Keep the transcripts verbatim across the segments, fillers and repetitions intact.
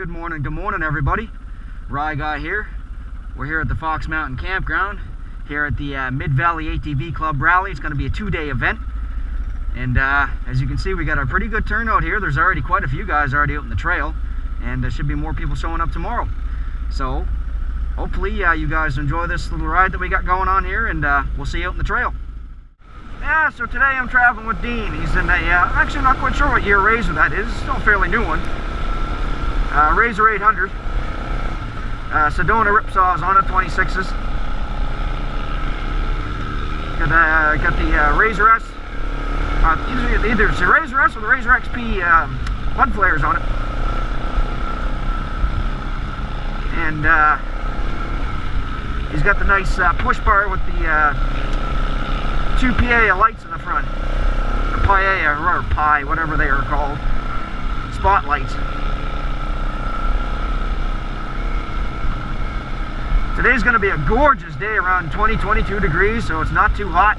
Good morning, good morning everybody. Rye Guy here. We're here at the Fox Mountain Campground, here at the uh, Mid Valley A T V Club Rally. It's going to be a two-day event. And uh, as you can see, we got a pretty good turnout here. There's already quite a few guys already out on the trail, and there should be more people showing up tomorrow. So hopefully uh, you guys enjoy this little ride that we got going on here, and uh, we'll see you out on the trail. Yeah, so today I'm traveling with Dean. He's in a, uh, actually not quite sure what year RZR that is. It's still a fairly new one. Uh, RZR eight hundred. Uh, Sedona Ripsaw is on it, twenty-sixes. Got, uh, got the uh, RZR S. Uh, either, either it's the RZR S or the RZR X P uh, mud flares on it. And uh, he's got the nice uh, push bar with the uh, two P A lights in the front, or P A or P I, whatever they are called, spotlights. Today's going to be a gorgeous day, around twenty, twenty-two degrees, so it's not too hot.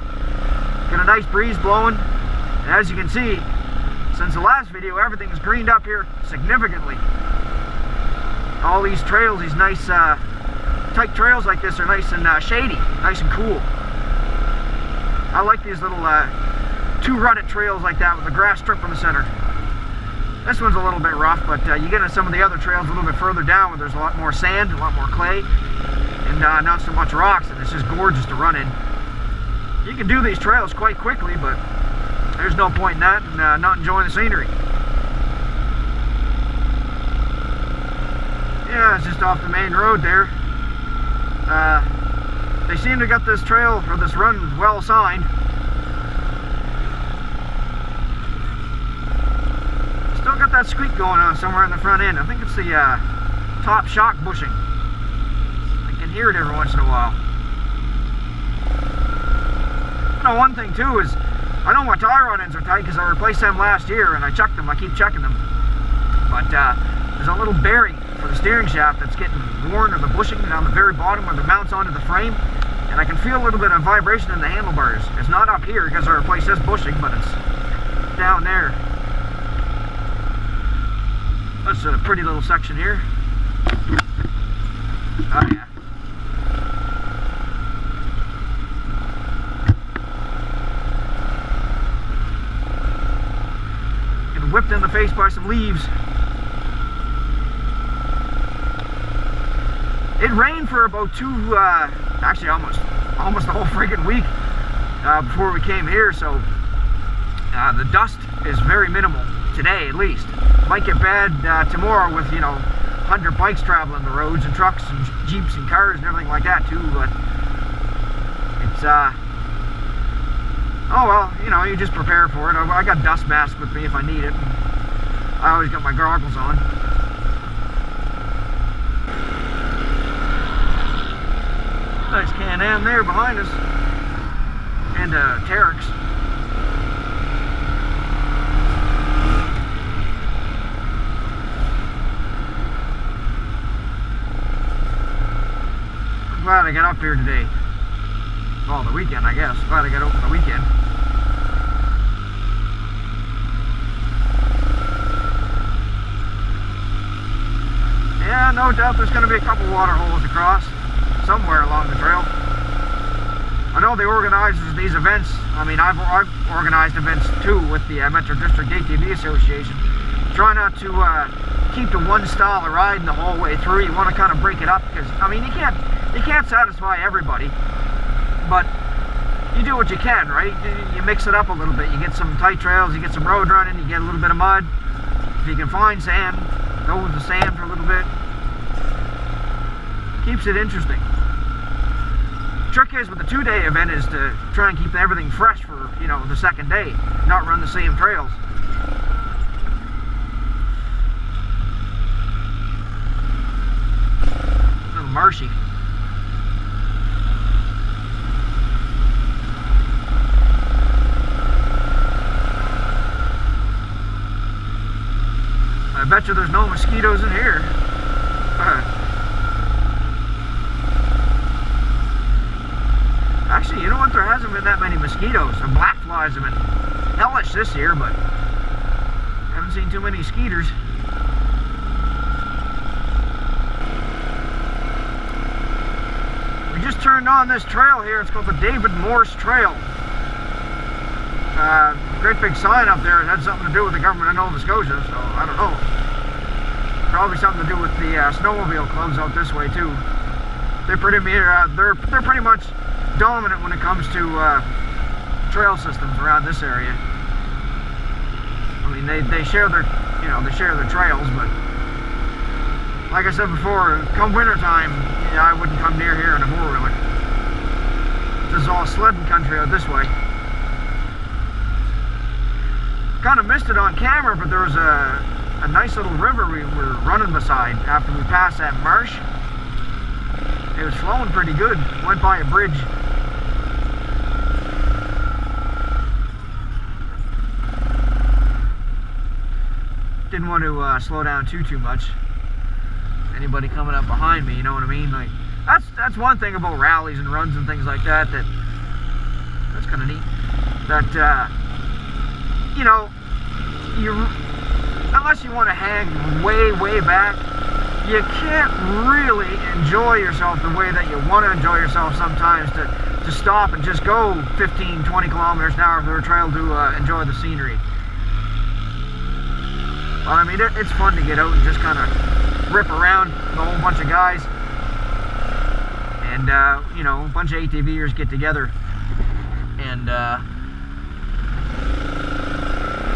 Got a nice breeze blowing, and as you can see, since the last video, everything's greened up here significantly. All these trails, these nice uh, tight trails like this, are nice and uh, shady, nice and cool. I like these little uh, two rutted trails like that with the grass strip in the center. This one's a little bit rough, but uh, you get into some of the other trails a little bit further down where there's a lot more sand, a lot more clay, and uh, not so much rocks, and it's just gorgeous to run in. You can do these trails quite quickly, but there's no point in that and uh, not enjoying the scenery. Yeah, it's just off the main road there. Uh, They seem to get this trail, or this run, well signed. Still got that squeak going on somewhere in the front end. I think it's the uh, top shock bushing. I can hear it every once in a while. You know, one thing too is, I know my tie rod ends are tight because I replaced them last year and I checked them, I keep checking them. But uh, there's a little bearing for the steering shaft that's getting worn, or the bushing down the very bottom where the mounts onto the frame, and I can feel a little bit of vibration in the handlebars. It's not up here because I replaced this bushing, but it's down there. That's a pretty little section here. Oh yeah. Getting whipped in the face by some leaves. It rained for about two, uh, actually almost, almost the whole friggin' week uh, before we came here, so uh, the dust is very minimal today, at least. Might get bad uh, tomorrow with, you know, one hundred bikes traveling the roads and trucks and Jeeps and cars and everything like that, too, but it's, uh, oh well, you know, you just prepare for it. I, I got dust masks with me if I need it. I always got my goggles on. Nice Can-Am there behind us, and uh, Teryx. I'm glad I got up here today. Well, the weekend, I guess. Glad I got out for the weekend. Yeah, no doubt there's going to be a couple water holes across somewhere along the trail. I know the organizers of these events, I mean, I've, I've organized events too with the uh, Metro District A T V Association. Try not to uh, keep to one style of riding the whole way through. You want to kind of break it up because, I mean, you can't, you can't satisfy everybody, but you do what you can, right? You, you mix it up a little bit. You get some tight trails, you get some road running, you get a little bit of mud. If you can find sand, go with the sand for a little bit. Keeps it interesting. Trick is with the two-day event is to try and keep everything fresh for, you know, the second day, not run the same trails. A little marshy. I bet you there's no mosquitoes in here. Actually, you know what, there hasn't been that many mosquitoes. The black flies have been hellish this year, but haven't seen too many skeeters. just turned on this trail here. It's called the David Morse Trail. Uh, great big sign up there. It had something to do with the government of Nova Scotia, so I don't know. Probably something to do with the uh, snowmobile clubs out this way too. They're pretty uh, they're they're pretty much dominant when it comes to uh, trail systems around this area. I mean, they they share their you know they share their trails, but like I said before, come winter time, you know, I wouldn't come near here in a four-wheeler. This is all sledding country out this way. Kind of missed it on camera, but there was a, a nice little river we were running beside after we passed that marsh. It was flowing pretty good. Went by a bridge. Didn't want to uh, slow down too too much. Anybody coming up behind me, you know what I mean? Like that's that's one thing about rallies and runs and things like that. That that's kind of neat. That. Uh, You know, you unless you want to hang way, way back, you can't really enjoy yourself the way that you want to enjoy yourself sometimes to, to stop and just go fifteen, twenty kilometers an hour through a trail to uh, enjoy the scenery. But I mean, it, it's fun to get out and just kind of rip around with a whole bunch of guys. And, uh, you know, a bunch of ATVers get together and... Uh,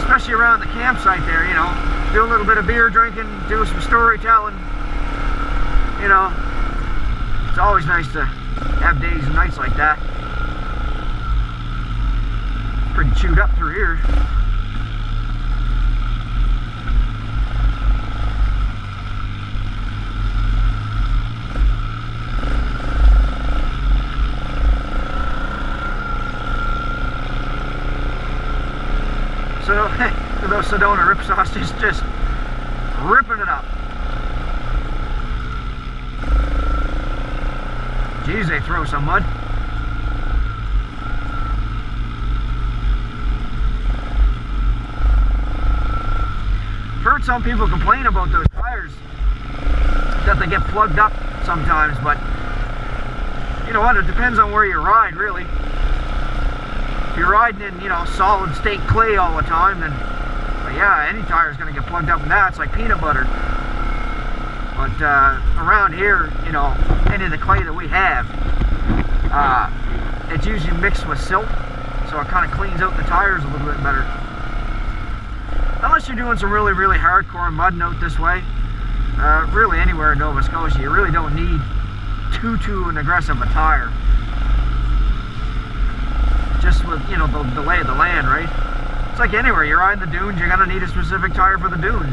especially around the campsite there, you know, do a little bit of beer drinking, do some storytelling, you know, it's always nice to have days and nights like that. Pretty chewed up through here. So, those Sedona Ripsaw is just ripping it up. Geez, they throw some mud. I've heard some people complain about those tires, that they get plugged up sometimes, but you know what, it depends on where you ride, really. If you're riding in, you know, solid state clay all the time, then but yeah, any tire is going to get plugged up in that. It's like peanut butter. But uh, around here, you know, any of the clay that we have, uh, it's usually mixed with silt, so it kind of cleans out the tires a little bit better. Unless you're doing some really, really hardcore mudding out this way, uh, really anywhere in Nova Scotia, you really don't need too, too an aggressive a tire. Just with, you know, the, the lay of the land, right? It's like anywhere. You're riding the dunes, you're going to need a specific tire for the dunes.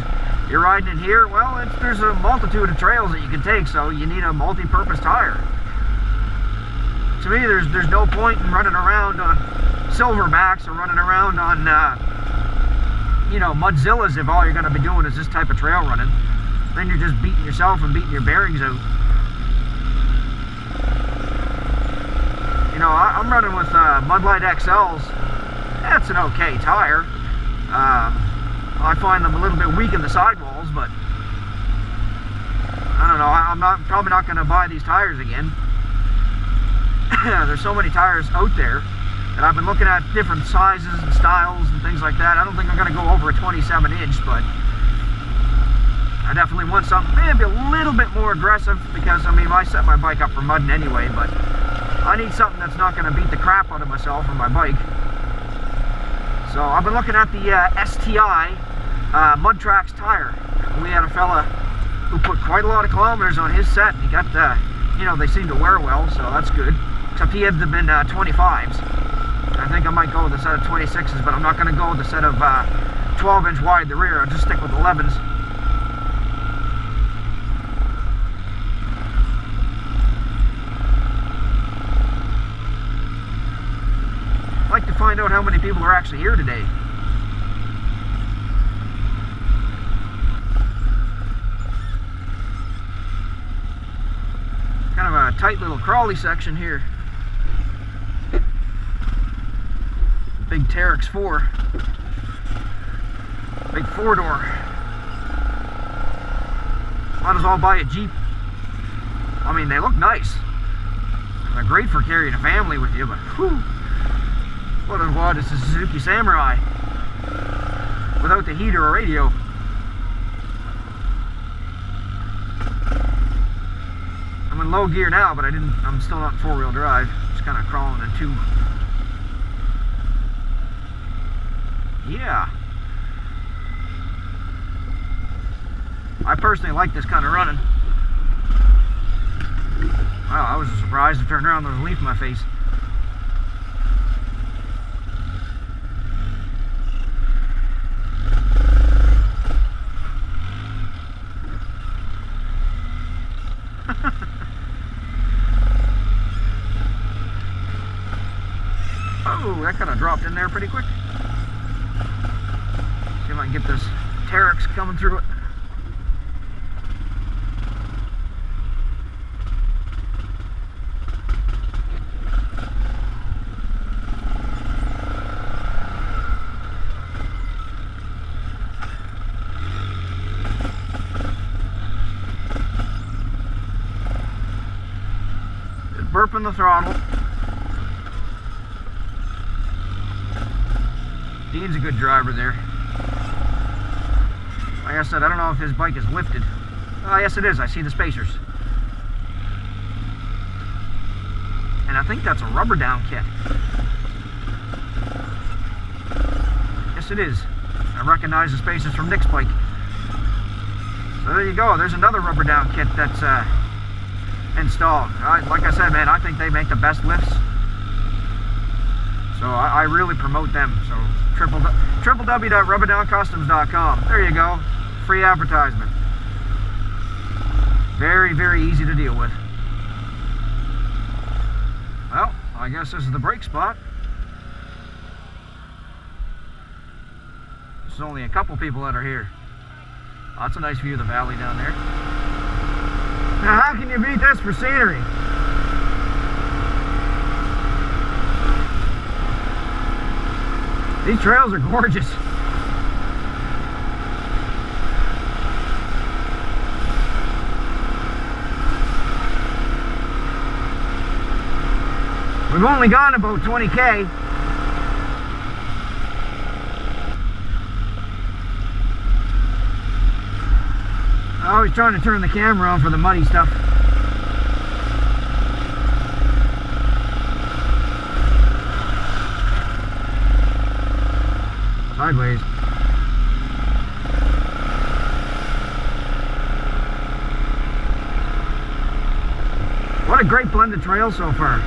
You're riding in here, well, it's, there's a multitude of trails that you can take, so you need a multi-purpose tire. To me, there's there's no point in running around on Silver Max or running around on, uh, you know, Mudzillas if all you're going to be doing is this type of trail running. Then you're just beating yourself and beating your bearings out. You know, I, I'm running with uh, Mud Lite X Ls. That's an okay tire. Uh, I find them a little bit weak in the sidewalls, but I don't know. I, I'm not probably not going to buy these tires again. There's so many tires out there, and I've been looking at different sizes and styles and things like that. I don't think I'm going to go over a twenty-seven inch, but I definitely want something maybe a little bit more aggressive because I mean I set my bike up for mudding anyway, but. I need something that's not going to beat the crap out of myself or my bike. So I've been looking at the uh, S T I uh, Mudtrax tire. We had a fella who put quite a lot of kilometers on his set. He got, uh, you know, they seem to wear well, so that's good. Except he had them in uh, twenty-fives. I think I might go with a set of twenty-sixes, but I'm not going to go with a set of uh, twelve inch wide the rear. I'll just stick with elevens. Like to find out how many people are actually here today. Kind of a tight little crawly section here. Big Teryx four. Big four door. Might as well buy a Jeep. I mean, they look nice. And they're great for carrying a family with you, but whew, what a wad is a Suzuki Samurai without the heater or radio. I'm in low gear now, but I didn't. I'm still not in four-wheel drive. Just kind of crawling in two. Yeah. I personally like this kind of running. Wow, I was surprised to turn around, there was a leaf in my face. Oh, that kind of dropped in there pretty quick. See if I can get this Teryx coming through it. Burping the throttle. Dean's a good driver there. Like I said, I don't know if his bike is lifted. Oh, yes it is, I see the spacers. And I think that's a Rubber Down kit. Yes it is. I recognize the spacers from Nick's bike. So there you go, there's another Rubber Down kit that's uh, installed. I, like I said, man, I think they make the best lifts, so I, I really promote them. So triple w w w dot rubber down customs dot com. There you go, free advertisement. Very, very easy to deal with. Well, I guess this is the brake spot. There's only a couple people that are here. Oh, that's a nice view of the valley down there. Now how can you beat this for scenery? These trails are gorgeous. We've only gone about twenty K. I was trying to turn the camera on for the muddy stuff. Sideways. What a great blended trail so far.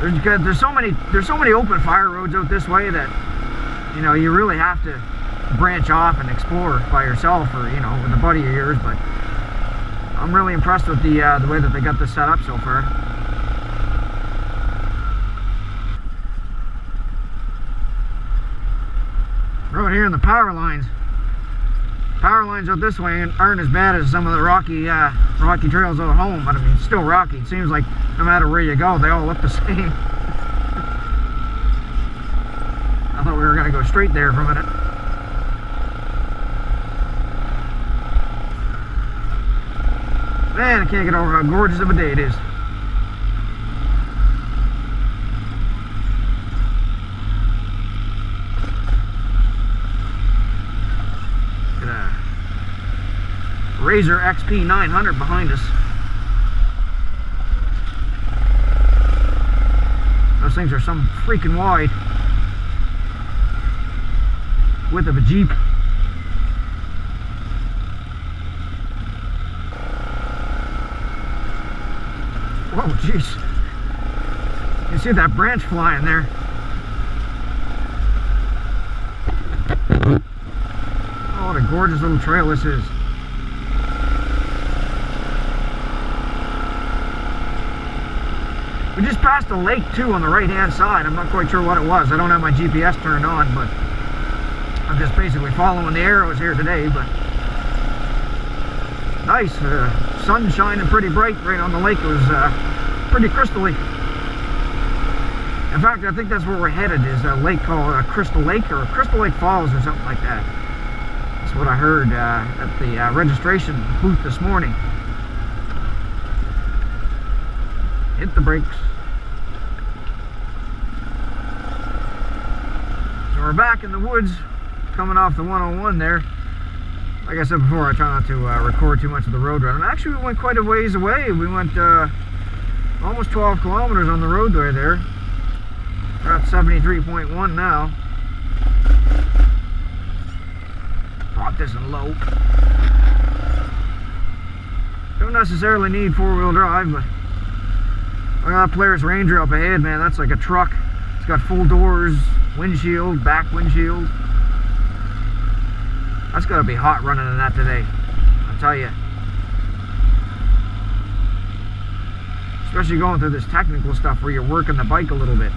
There's, there's so many there's so many open fire roads out this way that, you know, you really have to branch off and explore by yourself, or you know, with a buddy of yours. But I'm really impressed with the uh, the way that they got this set up so far. Right here in the power lines, power lines out this way aren't as bad as some of the rocky uh, rocky trails at home. But I mean, it's still rocky. It seems like no matter where you go, they all look the same. I thought we were going to go straight there for a minute. Man, I can't get over how gorgeous of a day it is. Got a R Z R X P nine hundred behind us. Those things are some freaking wide. Width of a Jeep. Whoa, jeez. You see that branch flying there. Oh, what a gorgeous little trail this is. We just passed a lake too on the right-hand side. I'm not quite sure what it was. I don't have my G P S turned on, but I'm just basically following the arrows here today. But nice, uh, sun shining pretty bright right on the lake. It was uh, pretty crystally. In fact, I think that's where we're headed, is a lake called uh, Crystal Lake or Crystal Lake Falls or something like that. It's That's what I heard uh, at the uh, registration booth this morning. Hit the brakes. So we're back in the woods, coming off the one oh one there. Like I said before, I try not to uh, record too much of the road run. And actually, we went quite a ways away. We went uh, almost twelve kilometers on the roadway there. We're at seventy-three point one now. Pop this in low. Don't necessarily need four-wheel drive, but I got that Polaris Ranger up ahead, man. That's like a truck. It's got full doors, windshield, back windshield. That's gotta be hot running in that today, I'll tell you. Especially going through this technical stuff where you're working the bike a little bit.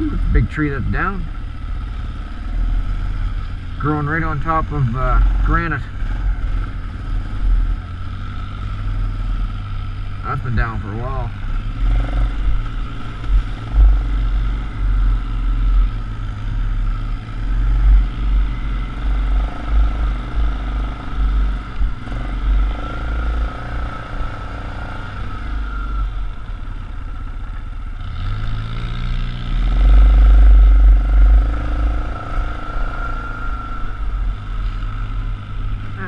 Ooh, big tree that's down. Growing right on top of uh, granite. That's been down for a while.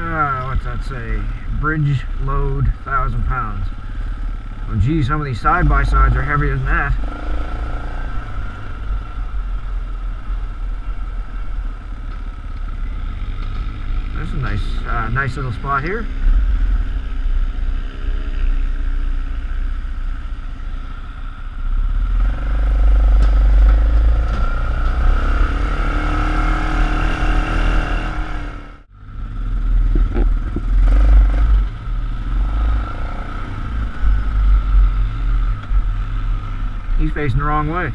Uh, what's that say? Bridge load, thousand pounds. Well, gee, some of these side-by-sides are heavier than that. That's a nice, uh, nice little spot here. He's facing the wrong way.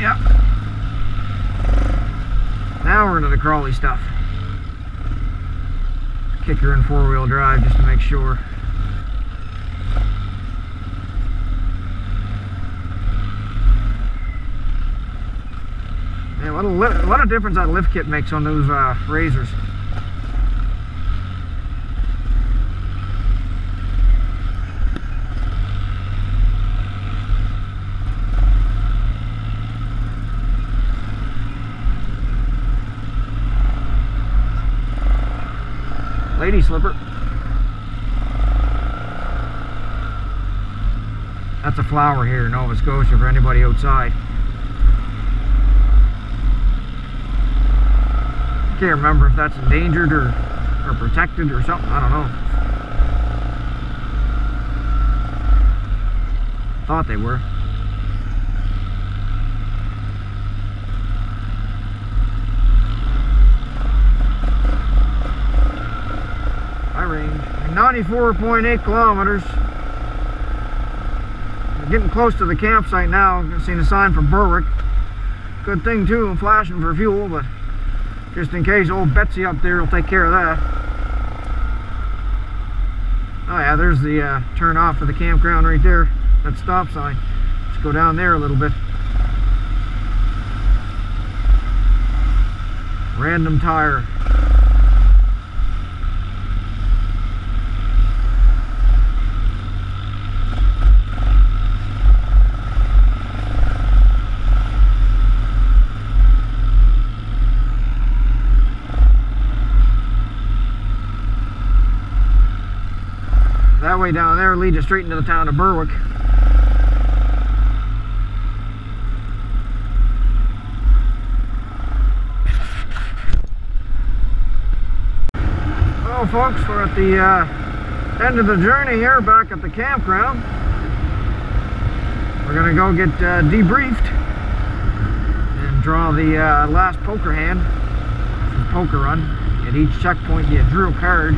Yep. Now we're into the crawly stuff. Kick her in four-wheel drive just to make sure. Man, what a, lift, what a difference that lift kit makes on those uh, R Z Rs. Lady slipper. That's a flower here in Nova Scotia for anybody outside. I can't remember if that's endangered or, or protected or something. I don't know. Thought they were. ninety-four point eight kilometers. We're getting close to the campsite now. I've seen a sign from Berwick. Good thing too, I'm flashing for fuel, but just in case old Betsy up there will take care of that. Oh yeah, there's the uh, turn off for the campground right there. That stop sign. Let's go down there a little bit. Random tire. That way down there leads you straight into the town of Berwick. Well, folks, we're at the uh, end of the journey here, back at the campground. We're gonna go get uh, debriefed and draw the uh, last poker hand from Poker Run. At each checkpoint, you drew a card.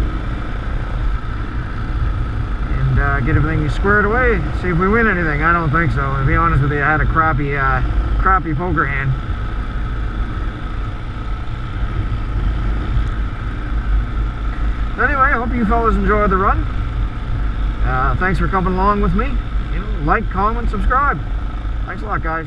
Uh, get everything squared away, see if we win anything. I don't think so. To be honest with you, I had a crappy, uh, crappy poker hand. Anyway, I hope you fellas enjoyed the run. Uh, thanks for coming along with me. You know, like, comment, subscribe. Thanks a lot, guys.